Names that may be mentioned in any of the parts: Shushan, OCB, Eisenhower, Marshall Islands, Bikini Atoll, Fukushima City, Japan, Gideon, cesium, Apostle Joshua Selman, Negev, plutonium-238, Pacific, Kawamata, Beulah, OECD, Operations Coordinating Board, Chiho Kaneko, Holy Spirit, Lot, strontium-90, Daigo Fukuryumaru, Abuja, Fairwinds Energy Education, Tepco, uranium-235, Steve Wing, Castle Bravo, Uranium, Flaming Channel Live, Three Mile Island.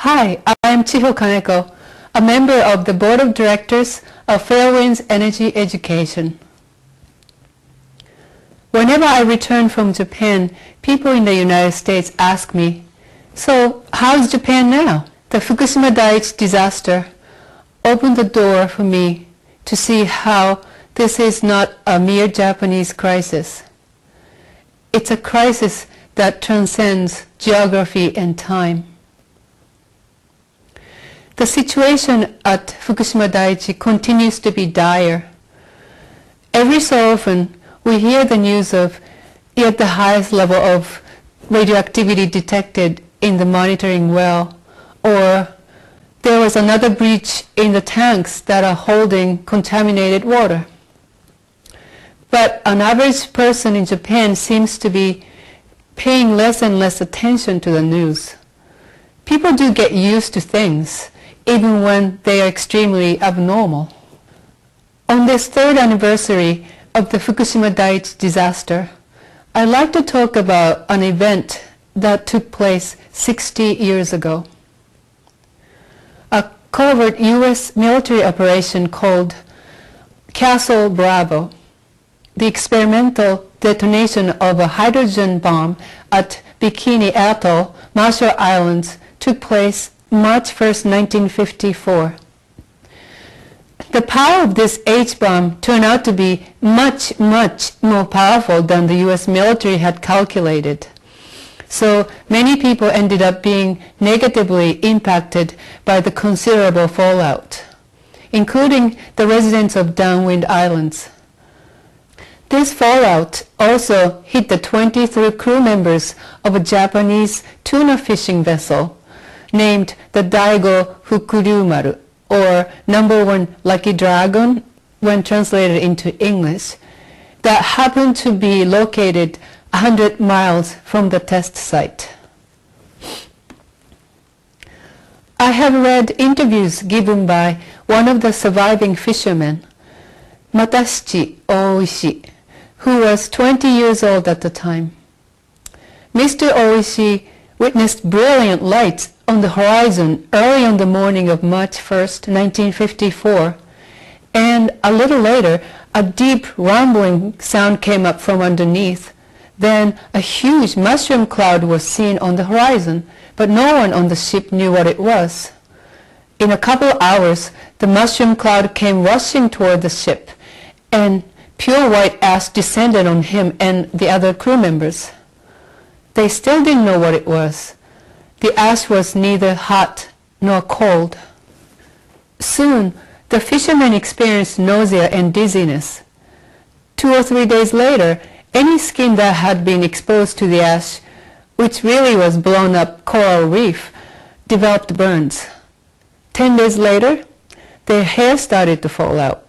Hi, I'm Chiho Kaneko, a member of the Board of Directors of Fairwinds Energy Education. Whenever I return from Japan, people in the United States ask me, so how's Japan now? The Fukushima Daiichi disaster opened the door for me to see how this is not a mere Japanese crisis. It's a crisis that transcends geography and time. The situation at Fukushima Daiichi continues to be dire. Every so often, we hear the news of yet the highest level of radioactivity detected in the monitoring well, or there was another breach in the tanks that are holding contaminated water. But an average person in Japan seems to be paying less and less attention to the news. People do get used to things, even when they are extremely abnormal. On this third anniversary of the Fukushima Daiichi disaster, I'd like to talk about an event that took place 60 years ago. A covert U.S. military operation called Castle Bravo, the experimental detonation of a hydrogen bomb at Bikini Atoll, Marshall Islands, took place March 1, 1954. The power of this H-bomb turned out to be much, much more powerful than the U.S. military had calculated. So many people ended up being negatively impacted by the considerable fallout, including the residents of downwind islands. This fallout also hit the 23 crew members of a Japanese tuna fishing vessel named the Daigo Fukuryumaru, or #1 Lucky Dragon when translated into English, that happened to be located 100 miles from the test site. I have read interviews given by one of the surviving fishermen, Matashichi Oishi, who was 20 years old at the time. Mr. Oishi witnessed brilliant lights on the horizon early on the morning of March 1, 1954, and a little later a deep rumbling sound came up from underneath. Then a huge mushroom cloud was seen on the horizon, but no one on the ship knew what it was. In a couple of hours, the mushroom cloud came rushing toward the ship, and pure white ash descended on him and the other crew members. They still didn't know what it was. The ash was neither hot nor cold. Soon, the fishermen experienced nausea and dizziness. 2 or 3 days later, any skin that had been exposed to the ash, which really was blown up coral reef, developed burns. 10 days later, their hair started to fall out.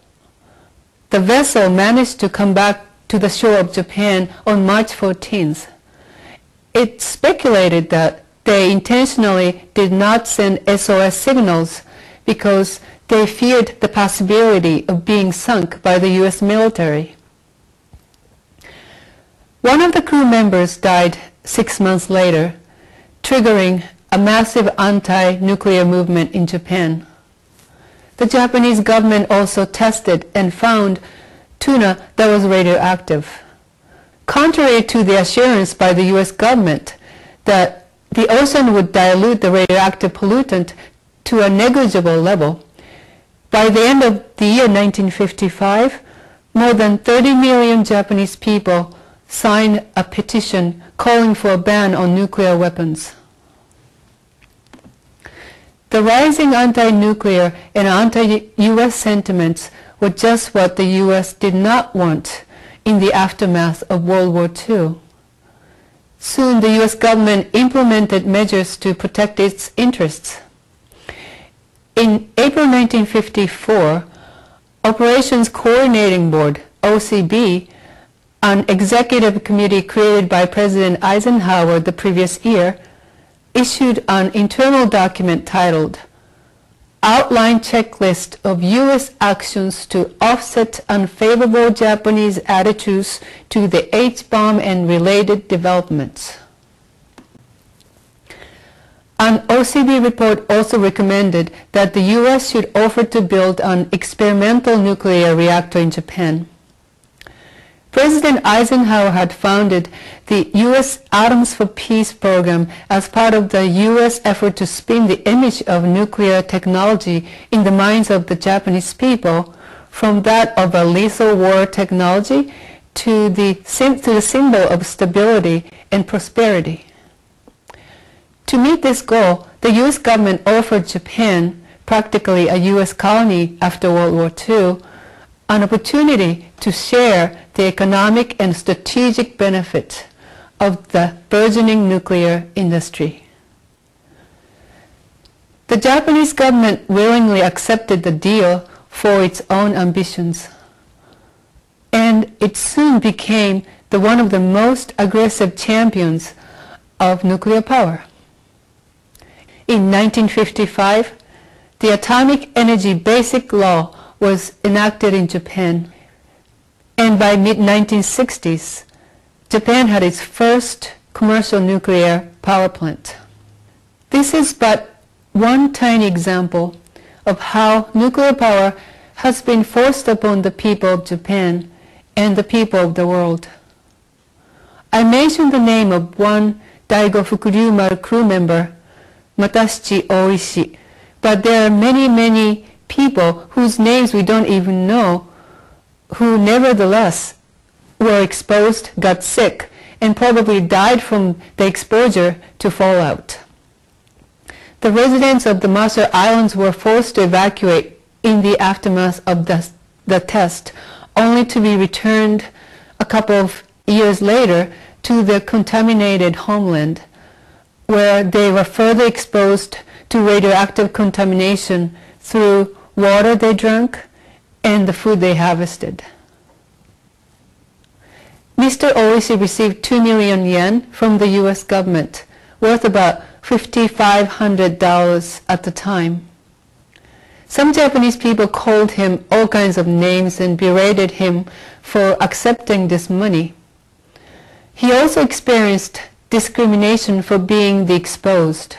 The vessel managed to come back to the shore of Japan on March 14th. It's speculated that they intentionally did not send SOS signals because they feared the possibility of being sunk by the U.S. military. One of the crew members died 6 months later, triggering a massive anti-nuclear movement in Japan. The Japanese government also tested and found tuna that was radioactive. Contrary to the assurance by the U.S. government that the ocean would dilute the radioactive pollutant to a negligible level, by the end of the year 1955, more than 30 million Japanese people signed a petition calling for a ban on nuclear weapons. The rising anti-nuclear and anti-U.S. sentiments were just what the U.S. did not want in the aftermath of World War II. Soon, the U.S. government implemented measures to protect its interests. In April 1954, Operations Coordinating Board, OCB, an executive committee created by President Eisenhower the previous year, issued an internal document titled Outline Checklist of U.S. Actions to Offset Unfavorable Japanese Attitudes to the H-Bomb and Related Developments. An OECD report also recommended that the U.S. should offer to build an experimental nuclear reactor in Japan. President Eisenhower had founded the U.S. Atoms for Peace program as part of the U.S. effort to spin the image of nuclear technology in the minds of the Japanese people from that of a lethal war technology to the symbol of stability and prosperity. To meet this goal, the U.S. government offered Japan, practically a U.S. colony after World War II, an opportunity to share the economic and strategic benefits of the burgeoning nuclear industry. The Japanese government willingly accepted the deal for its own ambitions, and it soon became one of the most aggressive champions of nuclear power. In 1955, the Atomic Energy Basic Law was enacted in Japan, and by mid-1960s, Japan had its first commercial nuclear power plant. This is but one tiny example of how nuclear power has been forced upon the people of Japan and the people of the world. I mentioned the name of one Daigo Fukuryumaru crew member, Matashichi Oishi, but there are many, many people whose names we don't even know, who nevertheless were exposed, got sick, and probably died from the exposure to fallout. The residents of the Marshall Islands were forced to evacuate in the aftermath of the test, only to be returned a couple of years later to their contaminated homeland, where they were further exposed to radioactive contamination through water they drank and the food they harvested. Mr. Oishi received 2 million yen from the U.S. government, worth about $5,500 at the time. Some Japanese people called him all kinds of names and berated him for accepting this money. He also experienced discrimination for being the exposed,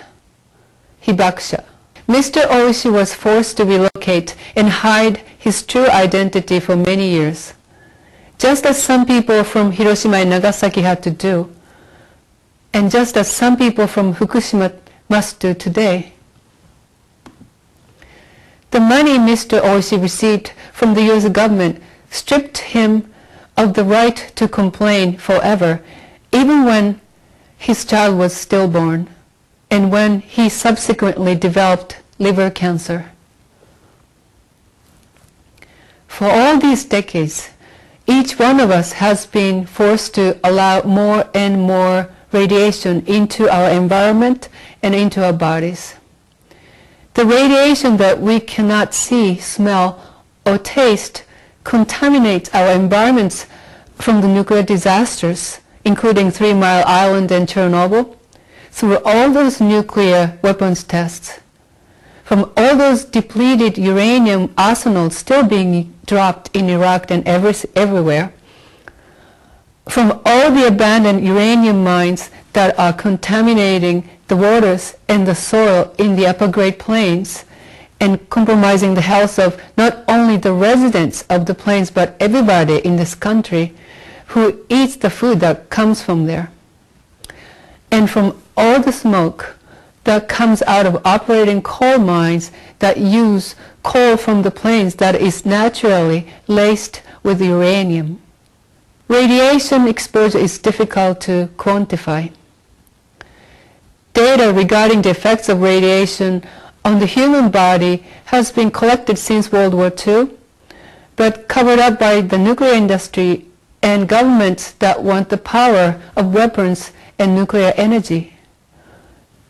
Hibakusha. Mr. Oishi was forced to relocate and hide his true identity for many years, just as some people from Hiroshima and Nagasaki had to do, and just as some people from Fukushima must do today. The money Mr. Oishi received from the U.S. government stripped him of the right to complain forever, even when his child was stillborn, and when he subsequently developed liver cancer. For all these decades, each one of us has been forced to allow more and more radiation into our environment and into our bodies. The radiation that we cannot see, smell, or taste contaminates our environments from the nuclear disasters, including Three Mile Island and Chernobyl, through all those nuclear weapons tests, from all those depleted uranium arsenals still being dropped in Iraq and everywhere, from all the abandoned uranium mines that are contaminating the waters and the soil in the upper Great Plains and compromising the health of not only the residents of the plains but everybody in this country who eats the food that comes from there, and from all the smoke that comes out of operating coal mines that use coal from the plains that is naturally laced with uranium. Radiation exposure is difficult to quantify. Data regarding the effects of radiation on the human body has been collected since World War II, but covered up by the nuclear industry and governments that want the power of weapons and nuclear energy.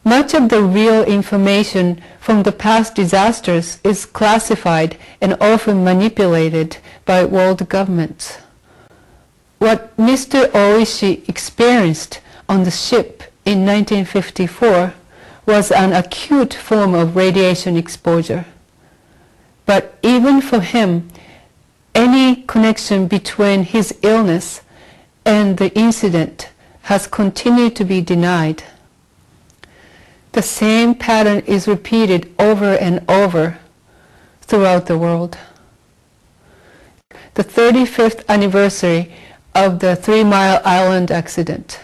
Much of the real information from the past disasters is classified and often manipulated by world governments. What Mr. Oishi experienced on the ship in 1954 was an acute form of radiation exposure. But even for him, any connection between his illness and the incident has continued to be denied. The same pattern is repeated over and over throughout the world. The 35th anniversary of the 3 Mile Island accident.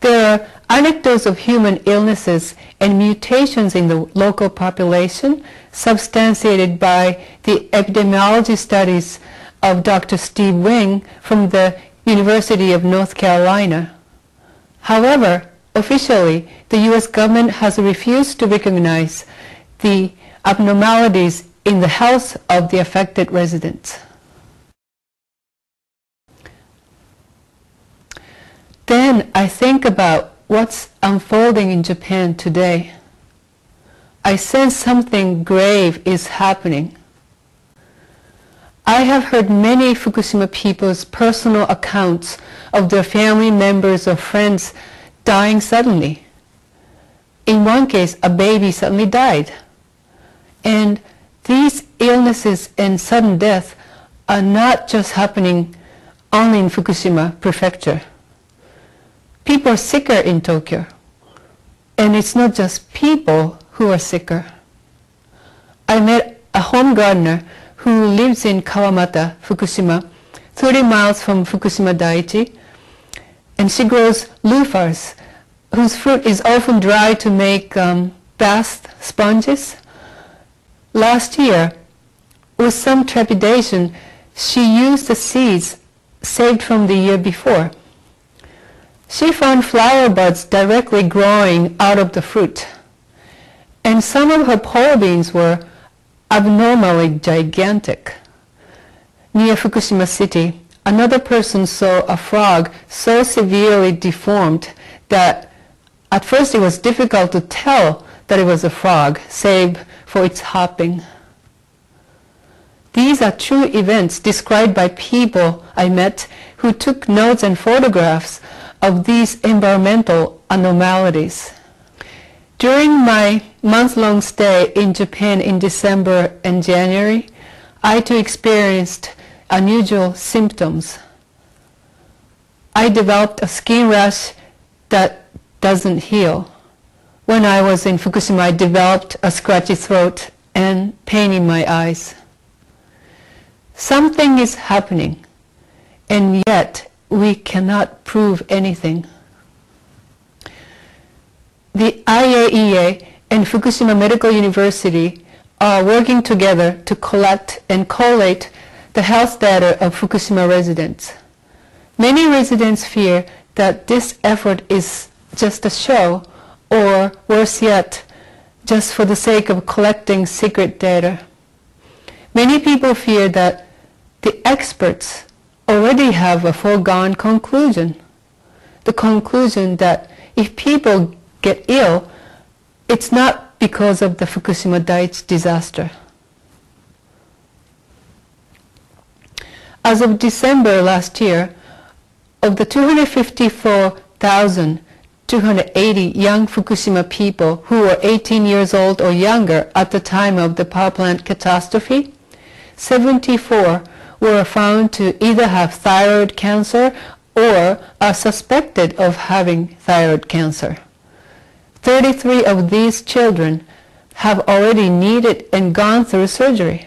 There are anecdotes of human illnesses and mutations in the local population substantiated by the epidemiology studies of Dr. Steve Wing from the University of North Carolina. However, officially, the U.S. government has refused to recognize the abnormalities in the health of the affected residents. Then I think about what's unfolding in Japan today. I sense something grave is happening. I have heard many Fukushima people's personal accounts of their family members or friends dying suddenly. In one case, a baby suddenly died. And these illnesses and sudden death are not just happening only in Fukushima prefecture. People are sicker in Tokyo. And it's not just people who are sicker. I met a home gardener who lives in Kawamata, Fukushima, 30 miles from Fukushima Daiichi, and she grows loofahs, whose fruit is often dried to make bath sponges. Last year, with some trepidation, she used the seeds saved from the year before. She found flower buds directly growing out of the fruit, and some of her pole beans were abnormally gigantic. Near Fukushima City, another person saw a frog so severely deformed that at first it was difficult to tell that it was a frog, save for its hopping. These are true events described by people I met who took notes and photographs of these environmental abnormalities. During my month-long stay in Japan in December and January, I too experienced unusual symptoms. I developed a skin rash that doesn't heal. When I was in Fukushima, I developed a scratchy throat and pain in my eyes. Something is happening, and yet we cannot prove anything. The IAEA and Fukushima Medical University are working together to collect and collate the health data of Fukushima residents. Many residents fear that this effort is just a show, or worse yet, just for the sake of collecting secret data. Many people fear that the experts already have a foregone conclusion, the conclusion that if people get ill, it's not because of the Fukushima Daiichi disaster. As of December last year, of the 254,280 young Fukushima people who were 18 years old or younger at the time of the power plant catastrophe, 74 were found to either have thyroid cancer or are suspected of having thyroid cancer. 33 of these children have already needed and gone through surgery.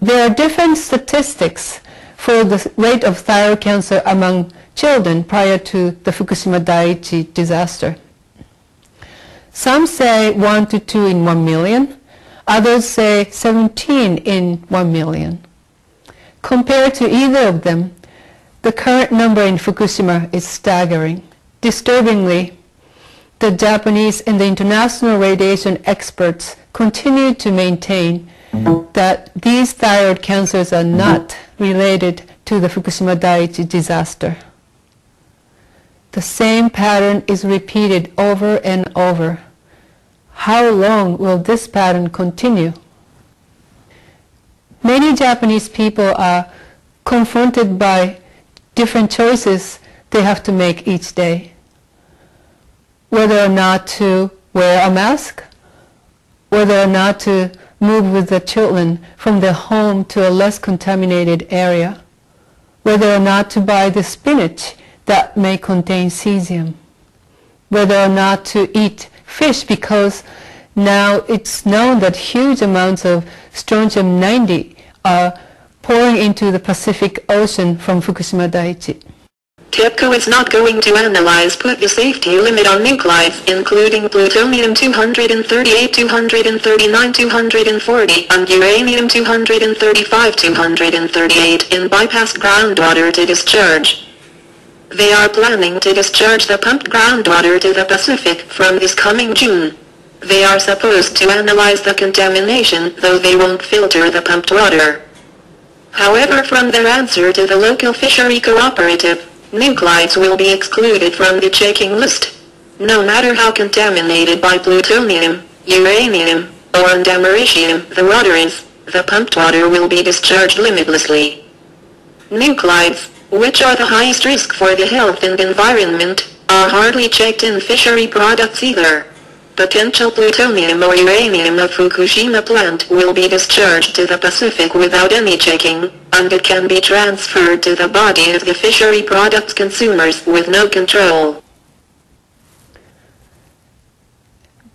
There are different statistics for the rate of thyroid cancer among children prior to the Fukushima Daiichi disaster. Some say 1 to 2 in 1 million, others say 17 in 1 million. Compared to either of them, the current number in Fukushima is staggering. Disturbingly, the Japanese and the international radiation experts continue to maintain that these thyroid cancers are not related to the Fukushima Daiichi disaster. The same pattern is repeated over and over. How long will this pattern continue? Many Japanese people are confronted by different choices they have to make each day. Whether or not to wear a mask, whether or not to move with the children from their home to a less contaminated area, whether or not to buy the spinach that may contain cesium. whether or not to eat fish, because now it's known that huge amounts of strontium-90 are pouring into the Pacific Ocean from Fukushima Daiichi. Tepco is not going to put the safety limit on nuclides, including plutonium-238, 239, 240, and uranium-235, 238 in bypassed groundwater to discharge. They are planning to discharge the pumped groundwater to the Pacific from this coming June. They are supposed to analyze the contamination, though they won't filter the pumped water. However, from their answer to the local fishery cooperative, nuclides will be excluded from the checking list, no matter how contaminated by plutonium, uranium, or americium the water is. The pumped water will be discharged limitlessly. Nuclides, which are the highest risk for the health and environment, are hardly checked in fishery products either. Potential plutonium or uranium of Fukushima plant will be discharged to the Pacific without any checking, and it can be transferred to the body of the fishery products consumers with no control.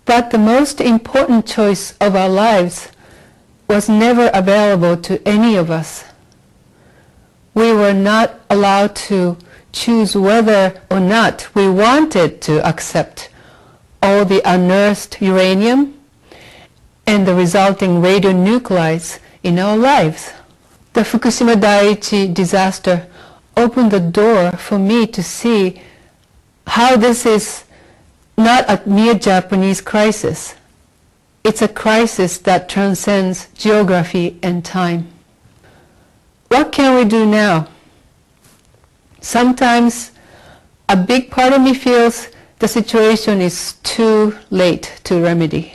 But the most important choice of our lives was never available to any of us. We were not allowed to choose whether or not we wanted to accept all the unearthed uranium and the resulting radionuclides in our lives. The Fukushima Daiichi disaster opened the door for me to see how this is not a mere Japanese crisis. It's a crisis that transcends geography and time. What can we do now? Sometimes a big part of me feels the situation is too late to remedy.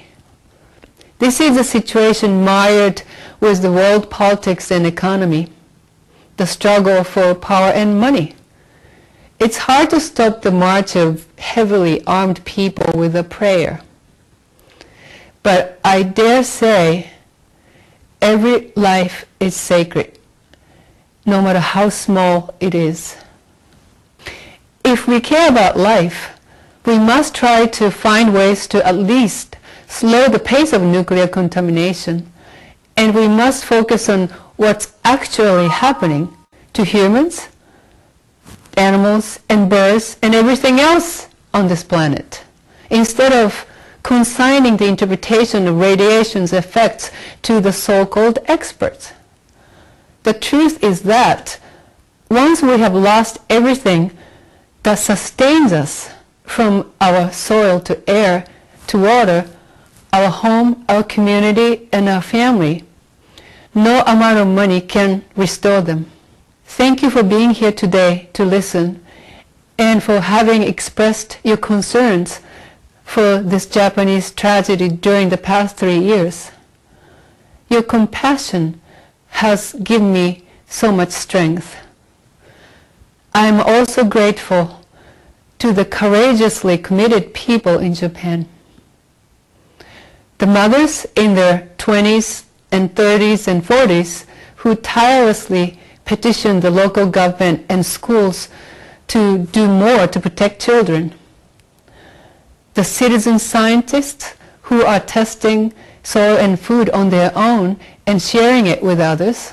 This is a situation mired with the world politics and economy, the struggle for power and money. It's hard to stop the march of heavily armed people with a prayer. But I dare say every life is sacred, no matter how small it is. If we care about life, we must try to find ways to at least slow the pace of nuclear contamination, and we must focus on what's actually happening to humans, animals, and birds, and everything else on this planet, instead of consigning the interpretation of radiation's effects to the so-called experts. The truth is that once we have lost everything that sustains us, from our soil to air to water, our home, our community, and our family, no amount of money can restore them. Thank you for being here today to listen and for having expressed your concerns for this Japanese tragedy during the past 3 years. Your compassion has given me so much strength. I am also grateful to the courageously committed people in Japan. The mothers in their 20s and 30s and 40s who tirelessly petitioned the local government and schools to do more to protect children. The citizen scientists who are testing soil and food on their own and sharing it with others.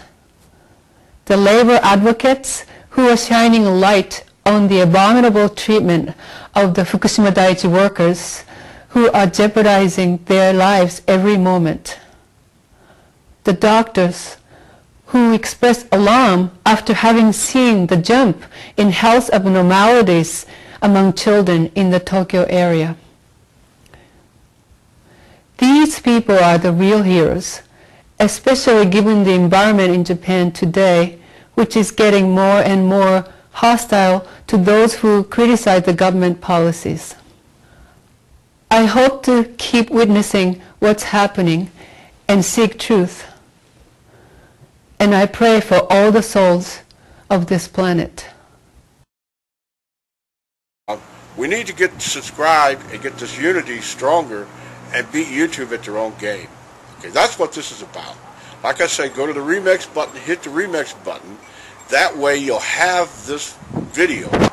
The labor advocates who are shining a light on the abominable treatment of the Fukushima Daiichi workers who are jeopardizing their lives every moment. The doctors who expressed alarm after having seen the jump in health abnormalities among children in the Tokyo area. These people are the real heroes, especially given the environment in Japan today, which is getting more and more hostile to those who criticize the government policies. I hope to keep witnessing what's happening and seek truth. And I pray for all the souls of this planet. We need to get subscribed and get this unity stronger and beat YouTube at their own game. Okay, that's what this is about. Like I say, go to the remix button, hit the remix button. That way you'll have this video.